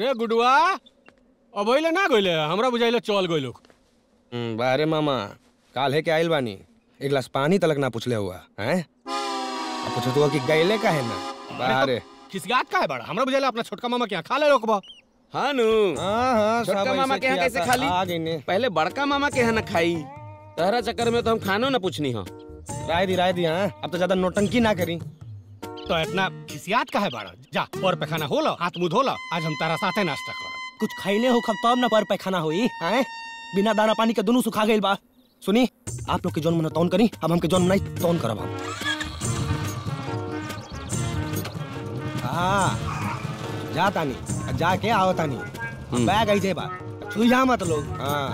रे गुडुआ अबैले ना गइले हमरा बुझाइले चल गइल लोग। बारे मामा काल है के आइल बानी एक गिलास पानी तलक ना पूछले हुआ हैं। अब पूछतुआ कि गइले काहे ना बाहरे खिसगात काहे बड़ा हमरा बुझाइले अपना छोटका मामा के खा ले लोकबा। हां नु हां हां छोटका मामा के कैसे खाली पहले बड़का मामा के ना खाई तहरा चक्कर में तो हम खानो ना पूछनी हो। राय दी हां अब तो ज्यादा नोटंकी ना करी तो इतना खिसियात का है बाड़ा जा पर पैखाना हो लो हाथ मुंह धो लो आज हम तारा साथे नाश्ता करब कुछ खाइले हो खब तब ना पर पैखाना होई हैं बिना दाना पानी के दोनों सुखा गेल बा। सुनी आप लोग के जौन मन तौन करी अब हमके जौन नहीं तौन करब हम। हां जा तानी जाके आओ तानी बैग आई जे बा छुई जा मत लोग। हां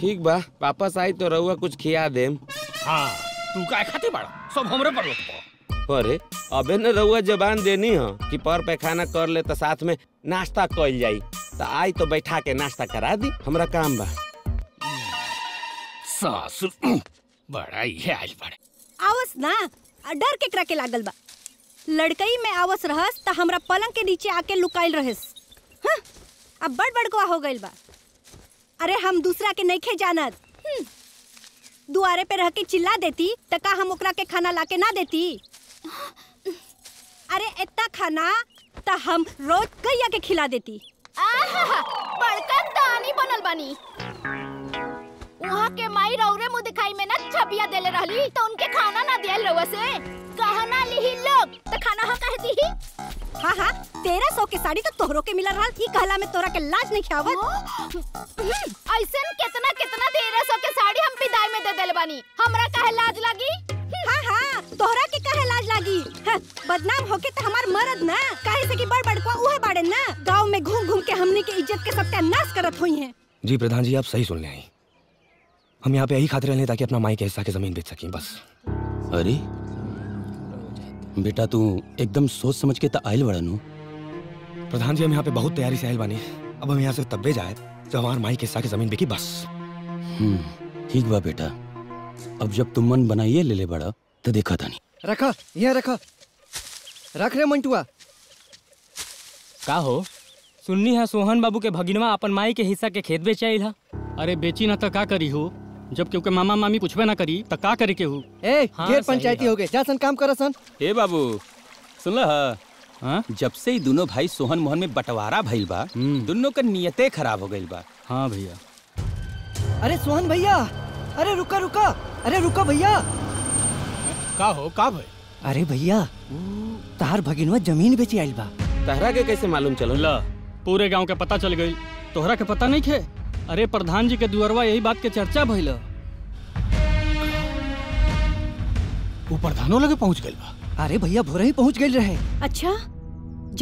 ठीक बा वापस आई तो रहुआ कुछ खिया देम। हां तू काय खाती बाड़ा सब हमरे पर रोक। अरे अबे न रहुआ जबान देनी हो कि पर पैखाना कर ले तो साथ में नाश्ता कइल जाई तो आई तो बैठा के नाश्ता करा दी हमरा काम बा। सासु बड़ा ये आइल बाड़े आवस ना डर के करा के लागल बा लड़कई में आवस रहस त हमरा पलंग के नीचे आके लुकाइल रहस। हां अब बड़ बड़गवा हो गइल बा। अरे हम दूसरा के नइखे जानत दुआरे पे रह के चिल्ला देती तका हम ओकरा के खाना लाके ना देती। अरे इतना खाना त हम रोज गैया के खिला देती। आहा बड़का दानी बनल बनी वहां के माई रौरे मुंह दिखाई में ना छबिया देले रहली तो उनके खाना ना देल रहुआ से कहना लिही लोग त खाना ह कह दी। हां हां 1300 के साड़ी तो तोहरो के मिल रहल ई कहला में तोरा के लाज नहीं खावत। ऐसन कितना कितना 1300 के साड़ी हम पिदाई में दे देल बानी हमरा काहे लाज लागी। हां हां तोहरा के काहे लाज लागी बदनाम होके त हमार मरद ना काहे से कि बड़ बड़ को उहे बाड़े ना गांव में घूम घूम के हमनी के इज्जत के सत्यानाश करत होई हैं। जी प्रधान जी आप सही सुन ले आई हम यहां पे यही खातिर रहले ताकि अपना माई के हिस्सा के जमीन बेच सकें बस। अरे बेटा तू एकदम सोच समझ के त आइल बड़नु। प्रधान जी हम यहाँ पे बहुत तैयारी से आइल बानी अब हम यहाँ से तब्बे जाए जब हमार माई के हिस्सा के जमीन बिकी बस। ठीक बा बेटा अब जब तुम मन बनाइए ले ले बड़ा तो देखा था नहीं रखा यह रखा रख रे मंटुआ। का हो सुननी है सोहन बाबू के भगिनवा अपन माई के हिस्सा के खेत बेचाइल हा। अरे बेची ना तो का करी हो जब क्योंकि मामा मामी पूछबे ना करी तो का करे के हो। ए ढेर पंचायती हो गए जा सन काम कर सन। ए बाबू सुन ल हां जब से ही दोनों भाई सोहन मोहन में बंटवारा भइल बा दोनों का नियते खराब हो गइल बा। हां भैया अरे सोहन भैया अरे रुका रुका अरे रुका भैया। का हो का भाई? अरे भैया तार भगिनवा जमीन बेची आइल बा। तहरा के कैसे मालूम चलो? ला पूरे गांव के पता चल गई तोहरा के पता नहीं खे। अरे प्रधान जी के दुआरवा यही बात के चर्चा भइल वो प्रधानो लगे पहुंच गइल बा। अरे भैया भोरे ही पहुंच गए रहे। अच्छा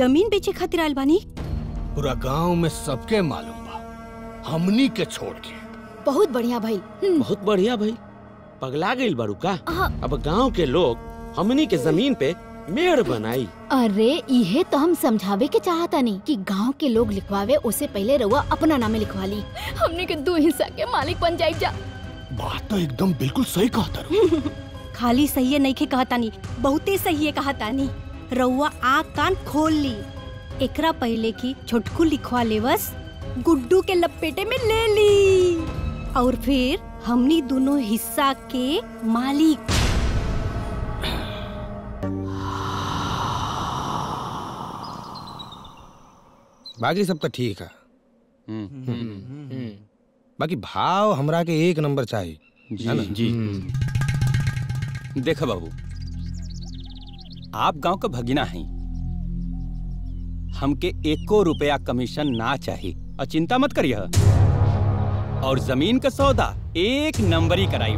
जमीन बेचे खातिर आइल बानी? पूरा गांव में सबके मालूम बा हमनी के छोड़ के। बहुत बढ़िया भाई बहुत बढ़िया भाई पगला गइल बारू का अब गांव के लोग हमनी के जमीन पे मेड़ बनाई। अरे इहे तो हम समझावे के चाहता नहीं कि गांव के लोग लिखवावे उसे पहले रउआ अपना नामे लिखवा ली हमनी के दो हिस्सा के मालिक बन जाए जा। बात तो एकदम बिल्कुल सही कहा खाली सही नहीं के कहता नहीं बहुते सही है कहता नहीं रउआ आँख कान खोल ली एकरा पहले की छोटकू लिखवा लेवस गुड्डू के लपेटे में ले ली और फिर हमनी दोनों हिस्सा के मालिक। बाकी सब तो ठीक है बाकी भाव हमरा के एक नंबर चाहिए। जी जी देखा बाबू आप गांव का भगिना हैं हमके एको रुपया कमीशन ना चाहिए और चिंता मत करिए और जमीन का सौदा एक नंबरी कराई।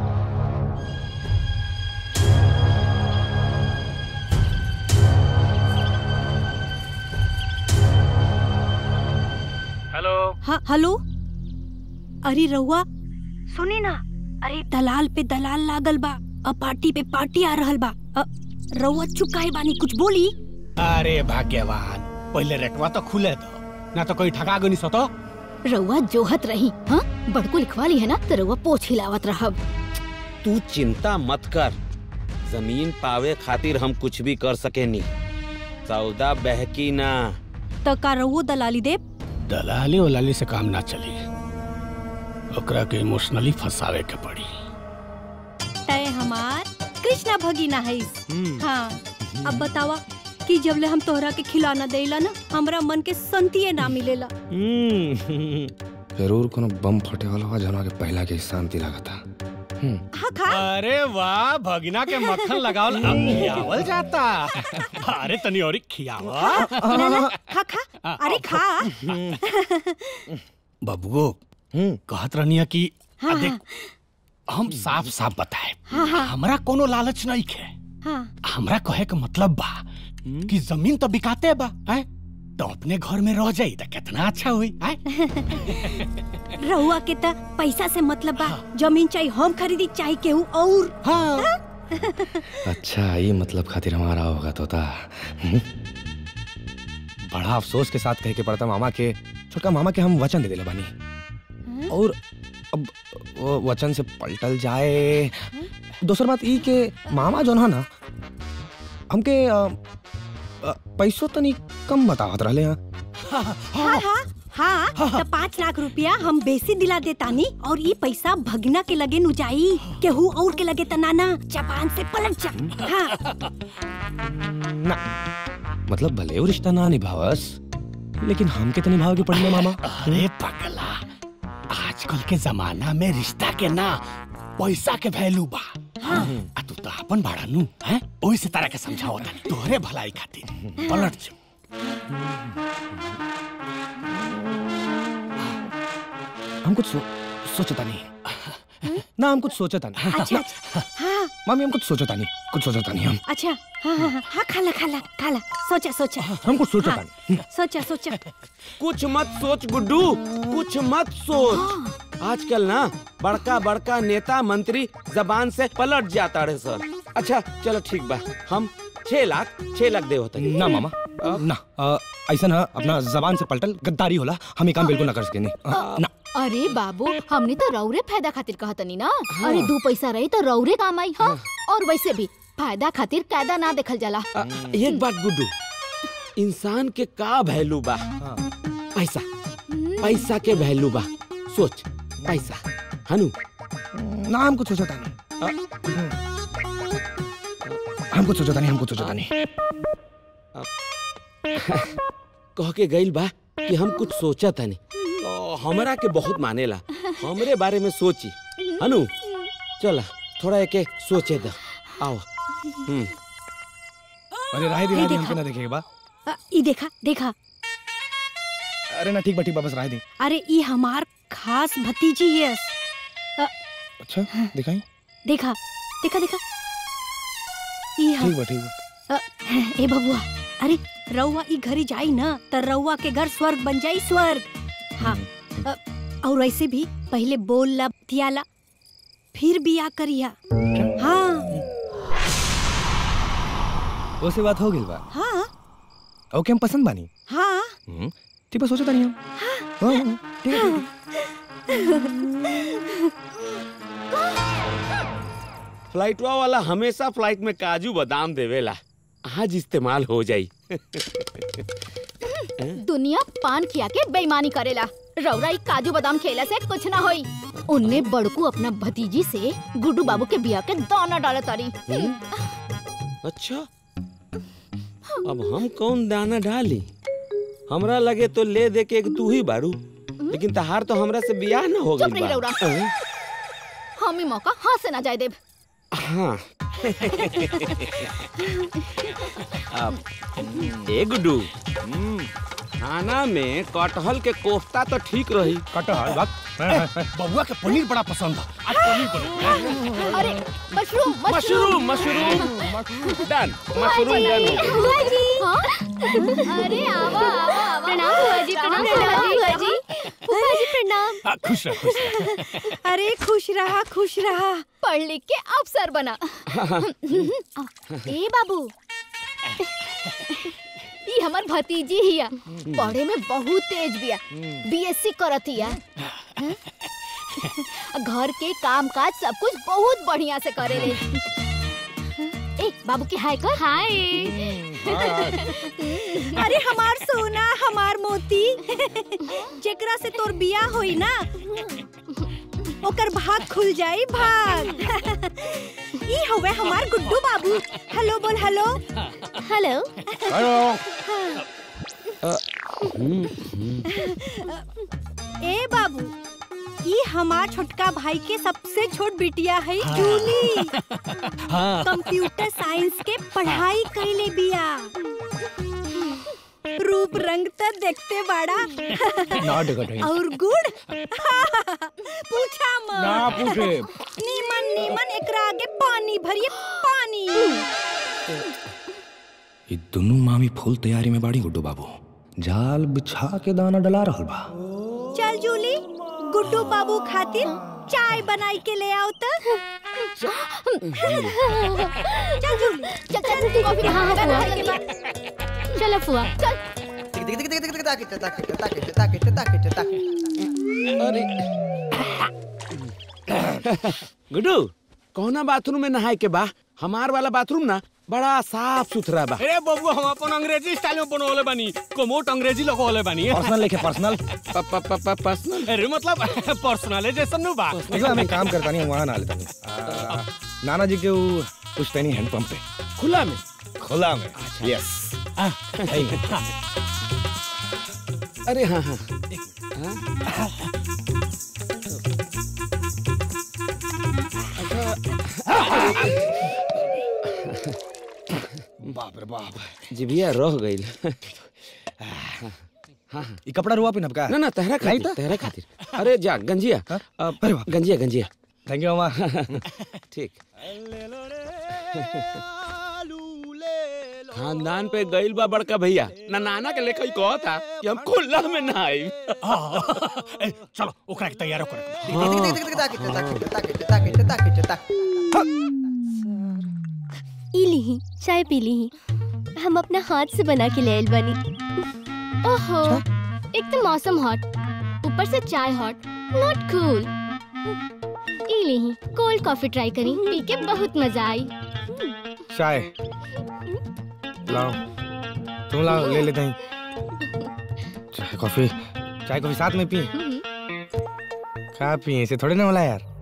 हेलो हाँ हेलो। अरे रहुआ सुनी ना अरे दलाल पे दलाल लागल बा पार्टी पे पार्टी आ रहल बा रउआ चुकाई बानी कुछ बोली? अरे भाग्यवान पहले रेटवा तो खुले दो ना तो कोई ठगा गनी सो तो रउआ जोहत रही। हां बड़को लिखवा ली है ना तो रउआ पोछ हिलावत रहब। तू चिंता मत कर जमीन पावे खातिर हम कुछ भी कर सकेनी सौदा बहकी ना तो का रहू दलाली दे। दलाली वलाली से काम ना चली, ओकरा के इमोशनली फंसावे के पड़ी। तय हमार कृष्णा भगीना है। हाँ अब बतावा कि जब ले हम तोहरा के खिलाना देला ना हमरा मन के शांति ना मिलेला। जरूर कोनो बम फटे वाला आवाज होना के पहला के शांति लागता। हाँ खा। अरे वाह भगीना के मक्खन लगावल अब खियावल जाता। अरे तनी औरी खियावा। ना ना खा खा। अरे खा। बबुओ कहत रहनिया कि देख हम साफ साफ बताए हमरा कोनो लालच नहीं है। हमरा कहे के मतलब बा कि जमीन तो बिकाते बा तो अपने घर में रह जाई तो कितना अच्छा हुई। रहुआ के तो पैसा से मतलब बा, जमीन चाहिए हम खरीदी चाहिए केहू और। हाँ। अच्छा ये मतलब खातिर हमारा होगा तोता। बड़ा अफसोस के साथ कह के पड़ता मामा के, छोटका मामा के हम वचन दे देले बानी और अब वो वचन से पलटल जाए। दूसरी बात ये के मामा जो है ना हमके पैसों तनी कम बतावत रहे हैं। हाँ तो 5 लाख रुपया हम बेसी दिला देता नी और ये पैसा भगना के लगे नुजाई केहू और के लगे तनाना जापान से पलट जा। ना मतलब भले वो रिश्ता ना निभावस लेकिन हम के तनी भाव के पड़ने मामा। अरे पगला आजकल के जमाना में रिश्ता के ना पैसा के वैल्यू बा। हाँ। तू तो अपन भाड़ा नू है ओही से तारा के समझाओ तोहरे भलाई खातिर पलट जो। हम कुछ सोचता नहीं ना, हम कुछ सोचता नहीं। अच्छा, हाँ। मामी हम कुछ सोचता नहीं, हम। अच्छा हाँ खाला खाला खाला सोचा सोचा हम कुछ सोचता नहीं। सोचा सोचा कुछ मत सोच गुड्डू, कुछ मत सोच। आजकल ना बड़का बड़का नेता मंत्री जबान से पलट जाता रहे सर। अच्छा चलो ठीक बा, हम 6 लाख दे होते ना मामा। ना ऐसा ना अपना जबान से पलटल गद्दारी होला, हम काम बिल्कुल ना कर सके ना। अरे बाबू हमने तो रौरे फायदा खातिर कहा तनी ना। हाँ। अरे 2 पैसा रही तो रौरे काम आई। हाँ। और वैसे भी फायदा खातिर कायदा ना देखल जाला। एक बात गुड्डू, इंसान के का वैल्यू बा? पैसा, पैसा के वैल्यू बा। सोच पैसा हनु नाम कुछ सोचता नहीं, हम कुछ सोचता नहीं, हम कुछ सोचता नहीं। कह के गइल बा कि हम कुछ सोचता नहीं तो हमरा के बहुत मानेला, हमरे बारे में सोची। हनु चला थोड़ा एके सोचे द आओ। अरे राय दी राय हमको ना देखेगा बा। ई देखा देखा। अरे ना ठीक बा ठीक बा, बस राय दी। अरे ई हमार खास भतीजी है। अच्छा दिखाई देखा देखा देखा ठीक। ए बबुआ अरे रउआ ई घरी जाई ना तो रउआ के घर स्वर्ग बन जाई स्वर्ग। हाँ और ऐसे भी पहले बोल ला तियाला फिर बिया करिया। हाँ वो से बात हो गई बा। हाँ ओके हम पसंद बानी। हाँ ठीक बा सोचता नहीं हम। हाँ फ्लाइटवा वाला हमेशा फ्लाइट में काजू बादाम देवेला, आज इस्तेमाल हो जाई। दुनिया पान किया के बेईमानी करेला, रौराई काजू बादाम खेला से कुछ ना होई। उनने बड़कू अपना भतीजी से गुड्डू बाबू के बिया के दाना डाला तारी। अच्छा अब हम कौन दाना डाली? हमरा लगे तो ले दे के तू ही बारू, लेकिन तहार तो हमरा से बियाह ना होगी। चुप रही रौरा, हम ही मौका हाथ से ना जाए देव। हाँ। ए गुड्डू खाना में कटहल के कोफ्ता तो ठीक रही। कटहल बबुआ के पनीर बड़ा पसंद है। अरे mushroom mushroom mushroom done mushroom done. अरे आवा आवा प्रणाम बुआ जी, प्रणाम बुआ जी, बुआ जी प्रणाम। खुश रहा खुश रहा। अरे खुश रहा खुश रहा, पढ़ लिख के अफसर बना। ए बाबू ये हमार भतीजी हिया, पढ़े में बहुत तेज बिया, बीएससी करतिया, घर के काम काज सब कुछ बहुत बढ़िया से करेले। ए बाबू की हाय कर। हाय अरे हमार सोना हमार मोती जेकरा से तोर बिया होई ना ओकर भाग खुल जाई भाग। ई होवे हमार गुड्डू बाबू। हेलो बोल हेलो हेलो हेलो। ए बाबू ये हमार छोटका भाई के सबसे छोट बिटिया है जूली। कंप्यूटर साइंस के पढ़ाई कैले बिया। रूप रंग तो देखते बड़ा और गुड़ पूछा मत ना पूछे। नीमन नीमन एकरा आगे पानी भरिए पानी। ये दोनों मामी फुल तैयारी में बाड़ी गुड्डू बाबू। जाल बिछा के दाना डला रहल बा। चल जूली गुड्डू बाबू खातिर चाय बनाई के ले आओ तो। चल जूली चल चल कॉफी चल फुआ चल। अरे गुड्डू कौना बाथरूम में नहाए के बा? हमार वाला बाथरूम ना बड़ा साफ सुथरा बा। अरे बबुआ हम अपन अंग्रेजी स्टाइल में बनवले बानी। कोमोट अंग्रेजी लगवले बानी। पर्सनल लेके पर्सनल पर्सनल। अरे मतलब पर्सनल जैसन नु बा। मतलब मैं काम करता नहीं वहां ना लेता नहीं। नाना जी के वो कुछ तनी हैंड पंप पे खुला में खुला में। यस अरे हां हां अच्छा बाप रे बाप जी भैया रह गई। हां ये कपड़ा रुआ पिनब का ना ना तहरा खातिर तहरा खातिर। अरे जा गंजिया। अरे वाह गंजिया गंजिया थैंक यू मामा। ठीक खानदान पे गइल बा बड़का भैया ना नाना के लेखई कहता कि हम खुला में ना आई। चलो ओकरा के तैयार कर इली चाय पी ली हम अपना हाथ से बना के लेल बनी। ओहो एक तो मौसम हॉट ऊपर से चाय हॉट नॉट कूल। इली कोल्ड कॉफी ट्राई करी पी के बहुत मजा आई। चाय लाओ तुम लाओ ले लेते हैं। चाय कॉफी साथ में पी। क्या पिए इसे थोड़े ना होला यार।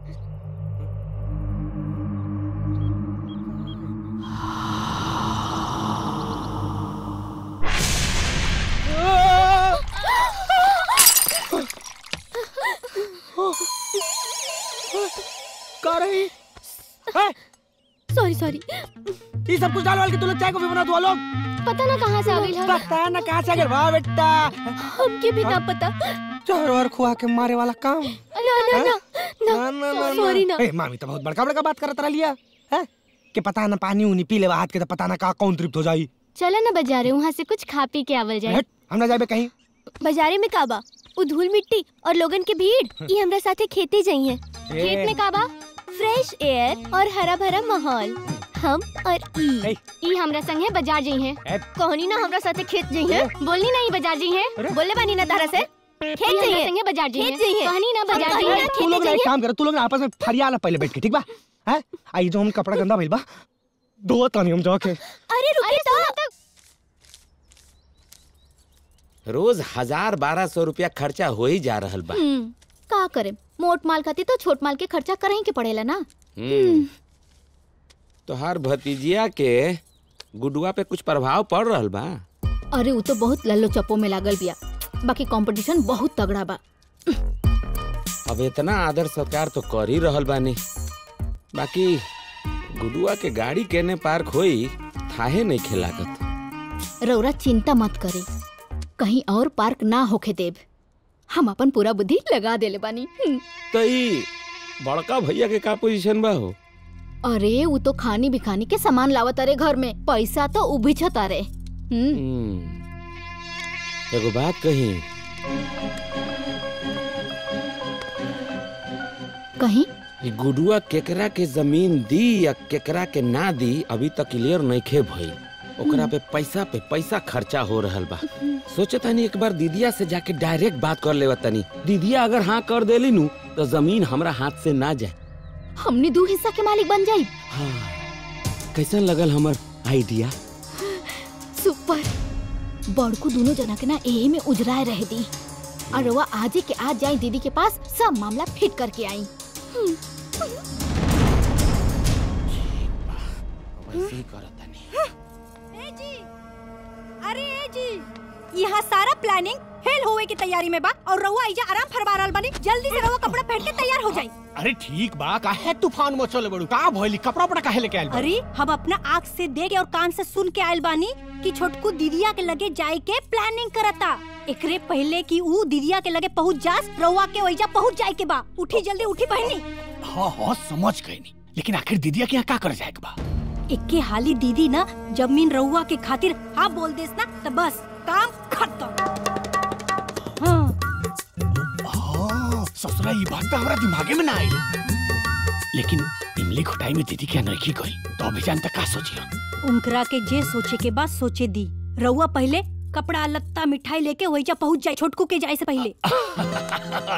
सॉरी सॉरी ये सब कुछ डालवाल के तुला चाय कॉफी बना दो लोग। पता ना कहाँ से आ गई। पता ना कहाँ से आ गई। वाह बेटा हमके भी ना पता। चोर और खुआ के मारे वाला काम। ना ना ना ना ना सॉरी ना। ए मामी तो बहुत बड़का बड़का बात कर रहा लिया है कि पता ना पानी उनी पी ले हाथ के तो पता ना कहाँ कौन तृप्त हो जाये। चलो ना बाजारे वहाँ से कुछ खा पी के आवल जाए। हम ना जाए कहीं बाजारे में काबा वो धूल मिट्टी और लोगन के भीड़ ये हमरा साथे खेती जाइए। खेत में काबा फ्रेश एयर और हरा भरा माहौल। हम और ई हमरा संग है बाजार जी है। कहनी ना हमरा साथे खेत जी है। बोलनी ना ई बाजार जी है। बोले बानी ना तारा से खेत जी है संगे बाजार जी है। कहनी ना बाजार जी है। तू लोग एक काम करो तू लोग आपस में फरिया ना पहले बैठ के ठीक बा। हैं आई जो हम कपड़ा गंदा भइल बा दो तानी हम जाके। अरे रुके तो रोज 1000-1200 रुपया खर्चा हो ही जा रहा बा। का करे मोट माल खाती तो छोट माल के खर्चा करे के पड़ेला ना। तो हर भतीजिया के गुडुआ पे कुछ प्रभाव पड़ रहा बा। अरे वो तो बहुत लल्लो चप्पो में लागल बिया बाकी कंपटीशन बहुत तगड़ा बा। अब इतना आदर सत्कार तो कर ही रहा बानी बाकी गुडुआ के गाड़ी केने पार्क होई थाहे नहीं खिलाकत। रौरा चिंता मत करे कहीं और पार्क ना होके देव। हम अपन पूरा बुद्धि लगा देले बानी। तई बड़का भैया के का पोजीशन बा हो? अरे वो तो खानी बिखानी के सामान लावत अरे घर में पैसा तो उबिछत अरे। एगो बात कहीं कहीं गुडुआ केकरा के जमीन दी या केकरा के ना दी अभी तक क्लियर नहीं खे भई। ओकरा पे पैसा खर्चा हो रहा बा। सोचतानी एक बार दीदिया से जाके डायरेक्ट बात कर लेवतानी। दीदिया अगर हाँ कर देली नू तो जमीन हमरा हाथ से ना जाए हमने दो हिस्सा के मालिक बन जाए। हाँ। कैसा लगल हमार आइडिया? सुपर। बड़कू दोनों जना के ना एही में उजराए रह दी और वह आजे के आज जाए दीदी के पास, सब मामला फिट करके आई। अरे ए जी, यहाँ सारा प्लानिंग फेल होए की तैयारी में बा और रहुआ आइजा आराम फरमा रहल बनी। जल्दी से रहुआ कपड़ा पहन के तैयार हो जाई। अरे ठीक बा, काहे तूफान मचले बड़ू? का भइली कपड़ा पड़ा काहे लेके आइल? अरे हम अपना आँख से देख और कान से सुन के आइल बानी कि छोटकू दीदिया के लगे जाए के प्लानिंग करता। एकरे पहले कि ऊ दीदिया के लगे पहुँच जास, रहुआ के ओइजा पहुँच जाए के बा। उठी जल्दी, उठी बहनी। हाँ, समझ गई, लेकिन आखिर दीदिया के यहाँ का कर जाए के बा? इक्के हाली दीदी ना जमीन रहुआ के खातिर हाँ बोल देस ना तो बस काम खत्म। हाँ। ससुरा ये बात तो हमारा दिमागे में ना आई, लेकिन इमली घोटाई में दीदी के अनरखी गई तो अभी जान तक का सोचिया? उनकरा के जे सोचे के बाद सोचे दी। रहुआ पहले कपड़ा लत्ता मिठाई लेके वहीजा पहुँच जाए छोटकू के जाए से पहले।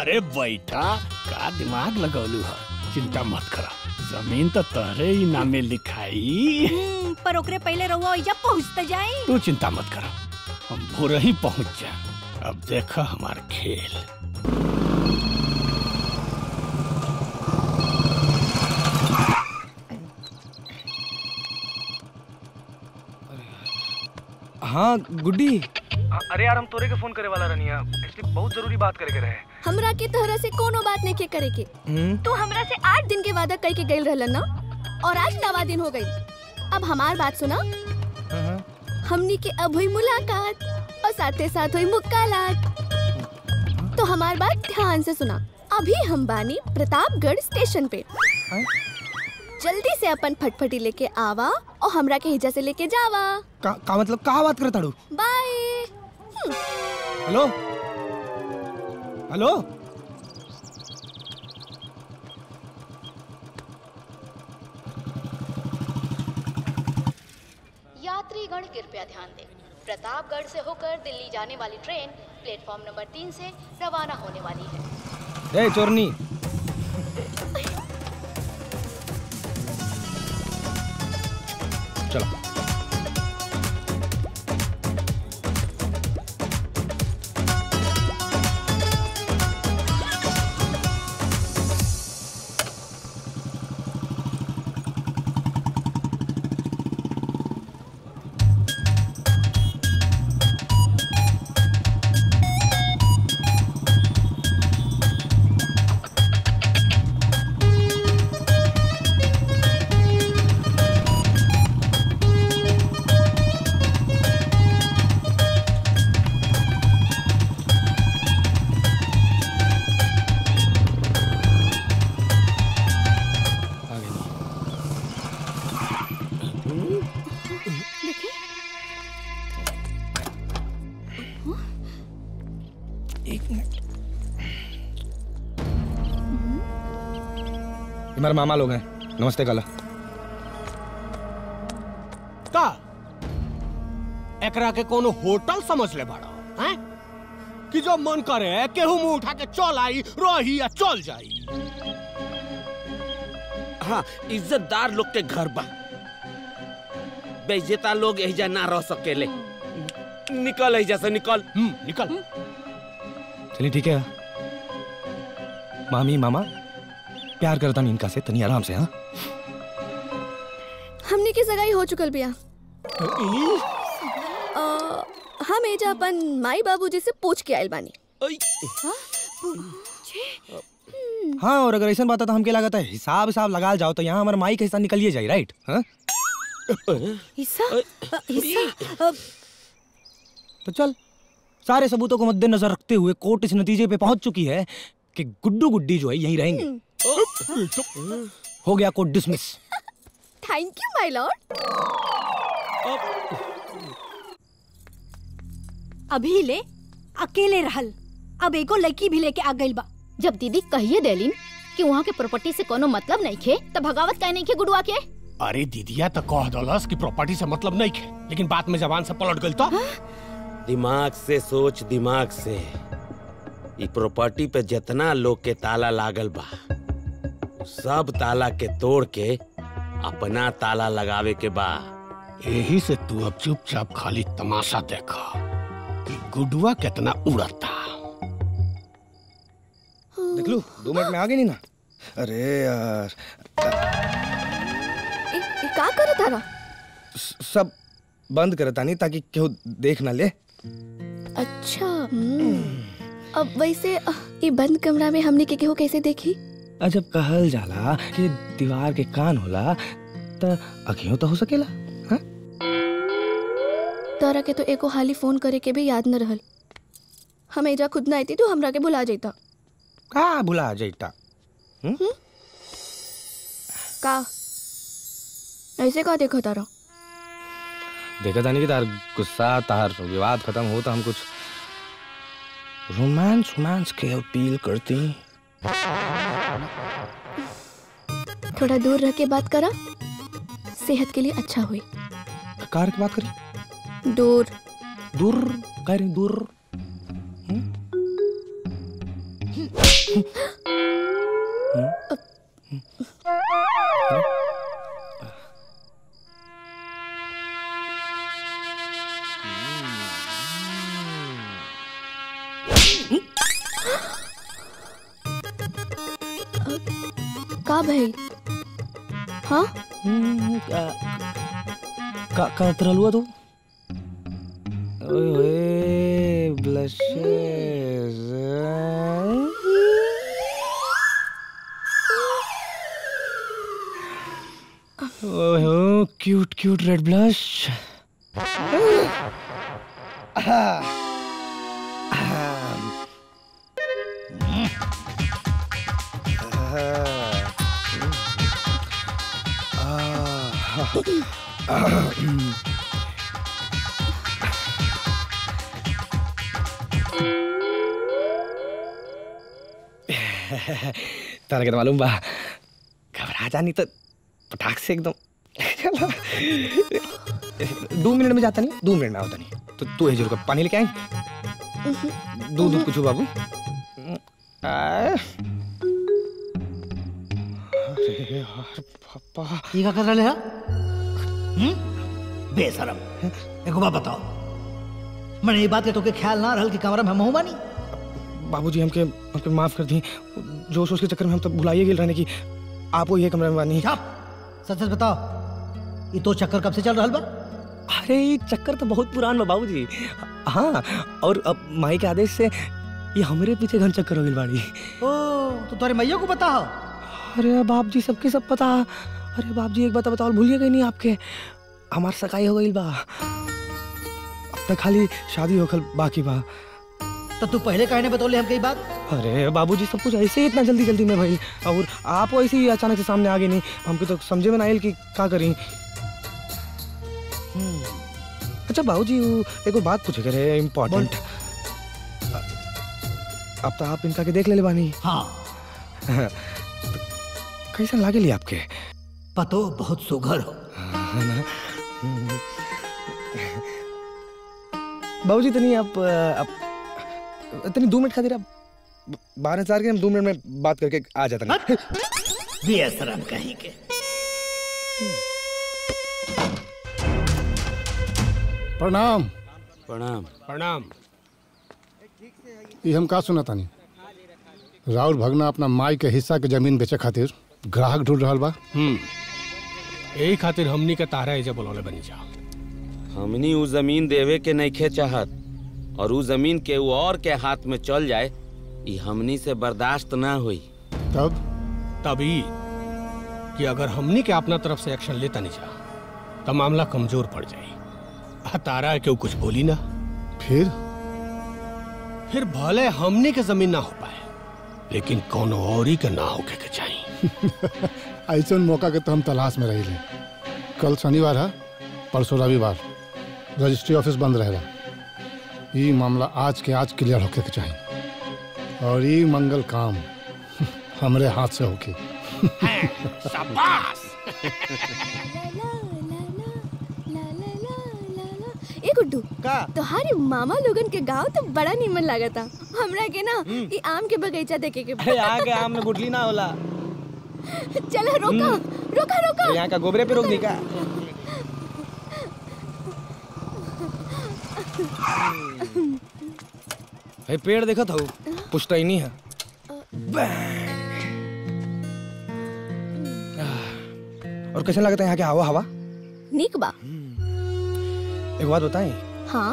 अरे बैठा, का दिमाग लगौलू है, चिंता मत करा। जमीन तो तहरे ही नामे लिखाई, पर ओकरे पहले रहुआ जब पहुँचते जाए। तू चिंता मत करा, हम भोर ही पहुँच जाए। अब देखा हमार खेल। हाँ गुड्डी। अरे यार, हम तोरे के फोन करे वाला रहनिया, इसलिए बहुत जरूरी बात करे के रहे। हमरा के तोहरा से कोनो बात नहीं के करे के। तू हमरा से 8 दिन के वादा कर के गइल रहलन ना, और आज 9वां दिन हो गई। अब हमार बात सुना। हमनी के अब हुई मुलाकात और साथे साथ हुई मुक्कालात, तो हमार बात ध्यान से सुना। अभी हम बानी प्रतापगढ़ स्टेशन पे। जल्दी से अपन फटफटी लेके आवा और हमरा के हिजा से लेके जावा। का मतलब का बात करता हूँ? बाय। हेलो हेलो, यात्रीगण कृपया ध्यान दें। प्रतापगढ़ से होकर दिल्ली जाने वाली ट्रेन प्लेटफॉर्म नंबर 3 से रवाना होने वाली है। ए चोरनी, चलो। मेरे मामा लोग हैं। नमस्ते काला। का एकरा के कोनो होटल समझ ले बड़ा हैं कि जो मन करे केहू मुंह उठा के चल आई, रही या चल जाई। हाँ, इज्जतदार लोग के घर बा, बेइज्जता लोग एहिजा ना रह सकेले। निकल एहिजा से, निकल। निकल। चलिए ठीक है। मामी मामा प्यार करता नहीं इनका से, तनी आराम से। हाँ, हमने की सगाई हो चुकल बिया। हम एजा अपन माई बाबूजी से पूछ के आइल बानी। हाँ, और अगर ऐसा बात है तो हमके लागत है हिसाब हिसाब लगा जाओ तो यहाँ हमारे माई के हिस्सा निकलिए जाए, राइट? हाँ, हिस्सा। तो चल, सारे सबूतों को मद्देनजर रखते हुए कोर्ट इस नतीजे पे पहुंच चुकी है कि गुड्डू गुड्डी जो है यहीं रहेंगे। हो गया court dismiss. Thank you my lord. अभी ले अकेले रहल, अब एगो लड़की भी लेके आ गइल बा। जब दीदी कहिए देलिन कि वहाँ के प्रॉपर्टी से कोनो मतलब नहीं खे, तब भगावत काहे नहीं खे गुडुआ के? अरे दीदिया तो कह दलस कि प्रॉपर्टी से मतलब नहीं खे, लेकिन बात में जबान से पलट गई। तो दिमाग से सोच, दिमाग से। ये प्रॉपर्टी पे जितना लोग के ताला लागल बा, सब ताला के तोड़ के अपना ताला लगावे के बा। यही से तू अब चुपचाप खाली तमाशा देखा कि गुडुआ कितना उड़ता। देख लो 2 मिनट में आ गई। नहीं ना अरे यार क्या करे तारा? सब बंद करता नहीं ताकि क्यों देख ना ले। अच्छा अब वैसे ये बंद कमरा में हमने के केहू कैसे देखी? जब कहल जाला कि दीवार के कान होला त अखियों तो हो सकेला। तारा के तो एको हाली फोन करे के भी याद न रहल। हम एजा खुद ना आती तो हमरा के भुला जाता। का भुला जाता? का ऐसे का देखो तारा? देखा था नहीं कि तार गुस्सा तार विवाद खत्म हो तो हम कुछ रोमांस के अपील करती। थोड़ा दूर रह के बात करा, सेहत के लिए अच्छा हुई। कार की बात करी? दूर दूर करी दूर। का भाई? हाँ का तरलुआ तू? ओए ब्लशेस। ओहो cute cute red blush. Tara के तो मालूम बा घबरा जानी तो पटाख से एकदम। 2 मिनट में जाता नहीं, 2 मिनट में होता नहीं। तो तू हजूर का पानी लेके आई। दूध कुछ बाबू। अरे यार पापा ये क्या कर रहे हो? बेसरम एक बात बताओ मैंने ये बात के तोके ख्याल ना रहल कि कमरा में महू बानी। बाबूजी हमके हमके माफ कर दी। जोश उसके चक्कर में हम तो भुलाइए गेल रहने की आप वो ये कमरा में बानी। सच सच बताओ ये तो चक्कर कब से चल रहा बा? अरे ये चक्कर तो बहुत पुरान बा बाबूजी। हाँ और अब माई के आदेश से ये हमरे पीछे घन चक्कर हो गई बाड़ी। ओ तो तुम्हारे मैया को बताओ? अरे बाप जी सबके सब पता। अरे बाप जी एक बात बताओ भूलिएगा नहीं आपके हमार सगाई हो गई बा। अब तक खाली शादी होकर बाकी बा। तो तू पहले काहे ना बतौले हमके ई बात? अरे बाबूजी सब कुछ ऐसे ही इतना जल्दी जल्दी में भाई और आप ऐसे ही अचानक से सामने आ गए। नहीं हमको तो समझे में ना आयल कि का करें। अच्छा बाबूजी एगो बात पूछे करे इम्पोर्टेंट। अब तो आप इनका के देख ले बानी। हाँ कैसा लागे ली आपके? पतो बहुत सुघर हो। बाबूजी तनी आप तनी 2 मिनट खातिर आप 12 हजार के हम 2 मिनट में बात करके आ जाता नहीं। बेशरम कहीं के प्रणाम प्रणाम प्रणाम। ये हम का सुना था नहीं राहुल भगना अपना माई के हिस्सा के जमीन बेचे खातिर ग्राहक ढूंढ रहा बा। यही खातिर हमनी का तारा एजा बोलौले बनी जा। हमनी वो जमीन देवे के नहीं चाहत और वो जमीन के वो और के हाथ में चल जाए ये हमनी से बर्दाश्त ना हुई। तभी कि अगर हमनी के अपना तरफ से एक्शन लेता नहीं जा तो मामला कमजोर पड़ जाए। तारा के कुछ बोली ना फिर भले हमनी के जमीन ना हो पाए लेकिन कोनो औरी के ना होके के चाहिए। ऐसा मौका के तो हम तलाश में रहे। कल शनिवार है परसों रविवार रजिस्ट्री ऑफिस बंद रहेगा। ये मामला आज के आज क्लियर होके के चाहिए और ये मंगल काम हमरे हाथ से होके। शाबाश। ए गुड्डू का तोहारे मामा लोगन के गांव तो बड़ा नीमन लगा था हमरा के ना। ये आम के बगीचा देखे के। अरे आगे आम में गुठली ना होला। चलो रोका रोका रोका। यहाँ का गोबरे पे रोक दी का। भाई पेड़ देखा था वो पूछता ही नहीं है। और कैसा लगता है यहाँ के हवा? हवा नीक बा। एक बात बताएं। हाँ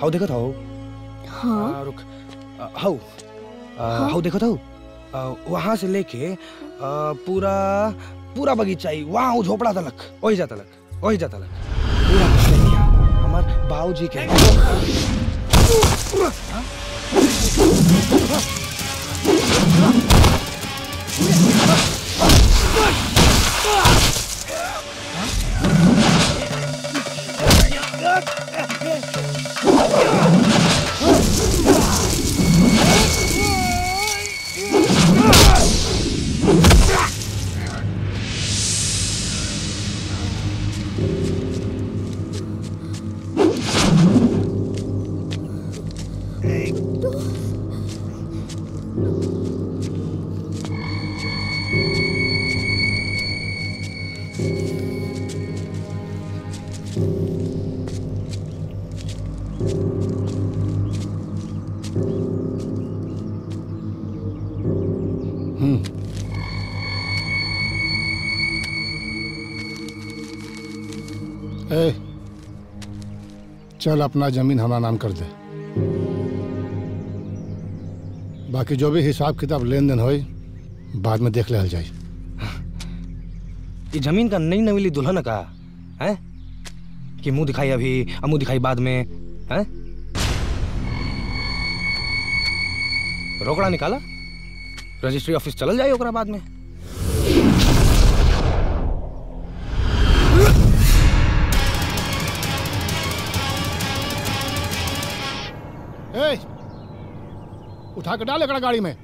हाउ देखा था वो? हाँ रुक हाउ हाउ देखा था वो? वहाँ से लेके पूरा पूरा बगीचा ही वहाँ वो झोपड़ा तलक वही जाता लग पूरा हमारे बाबूजी के। चल अपना जमीन हमारा नाम कर दे, बाकी जो भी हिसाब किताब लेन देन हो बाद में देख ले हल जाए। ये जमीन का नई नवीली दुल्हन का है कि मुंह दिखाई अभी मुंह दिखाई बाद में है? रोकड़ा निकाला रजिस्ट्री ऑफिस चल जाए ओकरा बाद में। उठा के डाल गाड़ी में।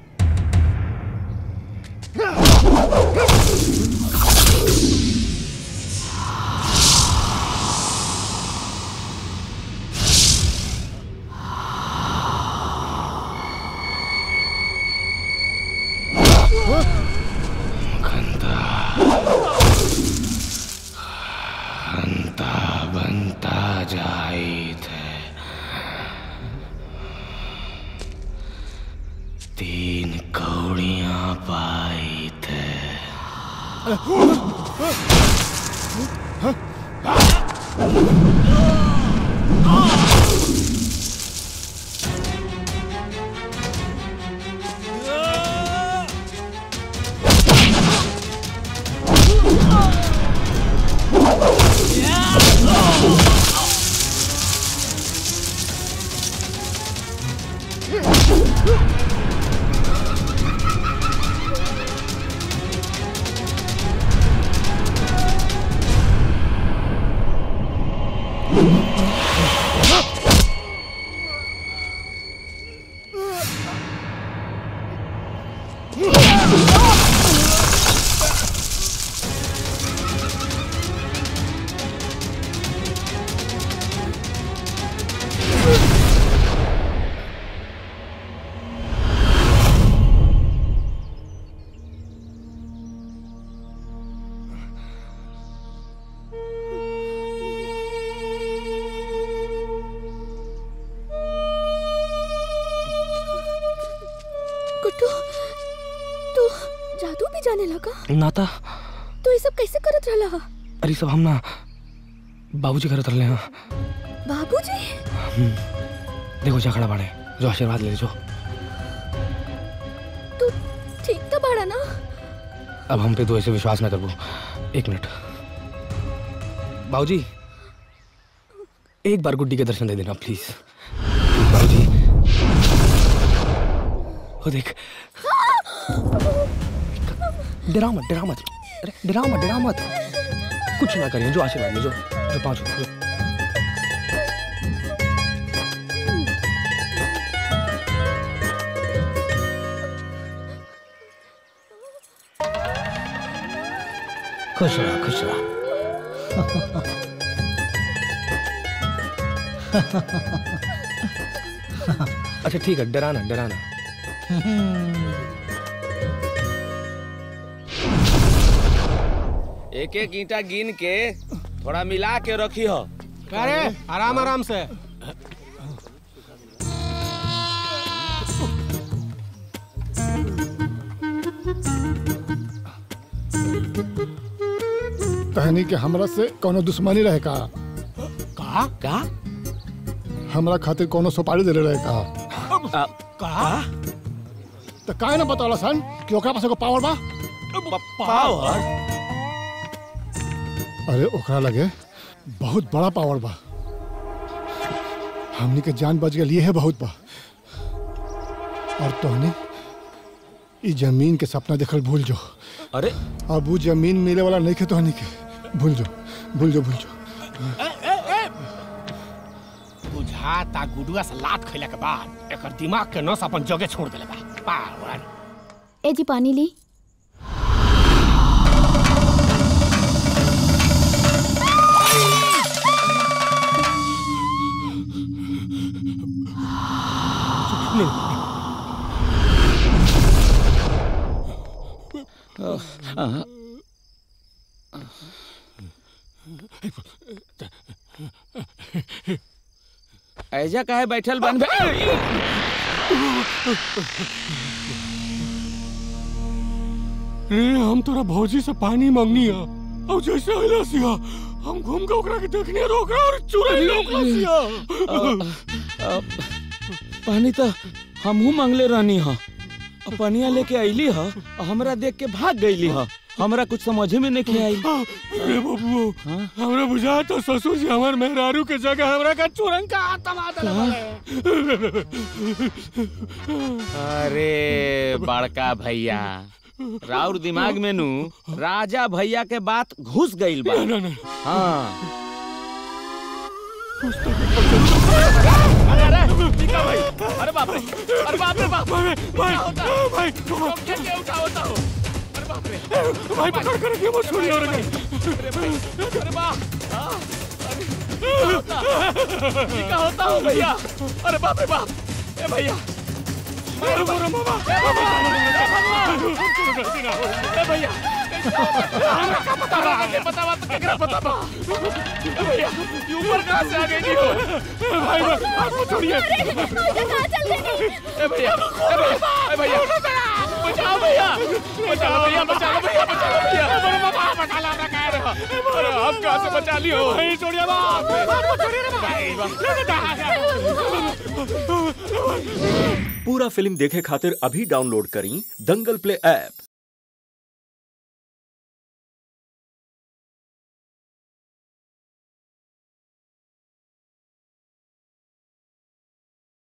नाता तो ये सब कैसे करत रहला? अरे सब हम ना बाबूजी करत रहले। हां बाबूजी देखो झगड़ा बाड़े जो आशीर्वाद ले जो। तू ठीक तो बाड़ा ना? अब हम पे तो ऐसे विश्वास ना करबो। एक मिनट बाबूजी एक बार गुड्डी के दर्शन दे देना प्लीज बाबूजी। ओ देख डरा मत डरा मत अरे डरा मत कुछ ना करिए जो आशीर्वाद में जो पाँच खुश रहा अच्छा ठीक है डराना एक एक ईंटा गिन के थोड़ा मिला के रखी हो। अरे आराम आराम से। कहनी के हमरा से कोनो दुश्मनी रहे का? का? का? हमरा खातिर कोनो सुपारी दे रहे का? का? तो काहे ना बताओ सन कि ओकरा पास को पावर बा? पावर? अरे ओकरा लगे बहुत बड़ा पावर बा। हमनी के जान बच गई है बहुत बा। और तोहनी इस जमीन के सपना देखल भूल जो। अरे अब वो जमीन मिले वाला नहीं के तोहनी के भूल जो भूल जो भूल जो। बुझाता गुडुआ सलाद खइला के बाद एकर दिमाग के नस अपन जगह छोड़ देले बा। पावर। ए जी पानी ली। ऐजा काहे बैठल बन बे? हम तोरा भौजी से पानी मांगनी है और जैसे आइला सिया हम घूम के ओकरा के देखनी रोक रहा और चुराई लोकला सिया। पानी तो हमहू मांगले रहनी है। पनिया लेके आईली हा, हमरा देख के भाग गईली हा। हमरा कुछ समझे में नहीं आई। रे बबुओ, हमरा बुझा तो ससुर जी हमार मेहरारू के जगह हमरा का चुरंग का आत्मा दे वाला। अरे बड़का भैया राउर दिमाग में नू राजा भैया के बात घुस गईल बा। हां निका भाई। अरे बाप रे अरे बाप रे बाप रे भाई भाई उठाओ अरे बाप रे भाई पकड़ कर के मत छोड़ियो रे। अरे भाई अरे बाप निका होता हो भैया। अरे बाप रे बाप ए भैया मारो मारो मामा ए भैया का पता बा के पता बा तो केकरा पता बा भैया यू ऊपर कहां से आ गई जी हो भाई भाई छोड़िए कहां चल गई ए भैया बचाओ भैया बचाओ भैया बचाओ भैया बचाओ भैया अरे बाबा बचा ला हमरा काहे रे हम कहां से बचा लियो भाई छोड़िए बाप छोड़िए रे भाई पूरा फिल्म देखे खातिर अभी डाउनलोड करें दंगल प्ले ऐप।